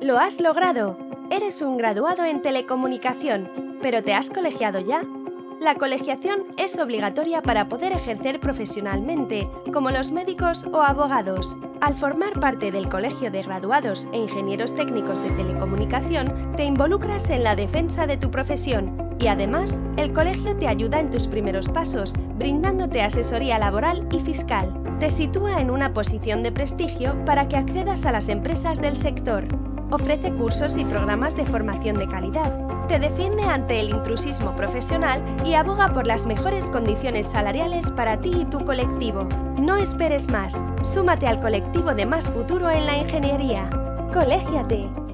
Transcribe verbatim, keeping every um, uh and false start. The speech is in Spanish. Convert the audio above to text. ¡Lo has logrado! Eres un graduado en telecomunicación, pero ¿te has colegiado ya? La colegiación es obligatoria para poder ejercer profesionalmente, como los médicos o abogados. Al formar parte del Colegio de Graduados e Ingenieros Técnicos de Telecomunicación, te involucras en la defensa de tu profesión y, además, el colegio te ayuda en tus primeros pasos, brindándote asesoría laboral y fiscal. Te sitúa en una posición de prestigio para que accedas a las empresas del sector. Ofrece cursos y programas de formación de calidad. Te defiende ante el intrusismo profesional y aboga por las mejores condiciones salariales para ti y tu colectivo. No esperes más, súmate al colectivo de Más Futuro en la Ingeniería. ¡Colégiate!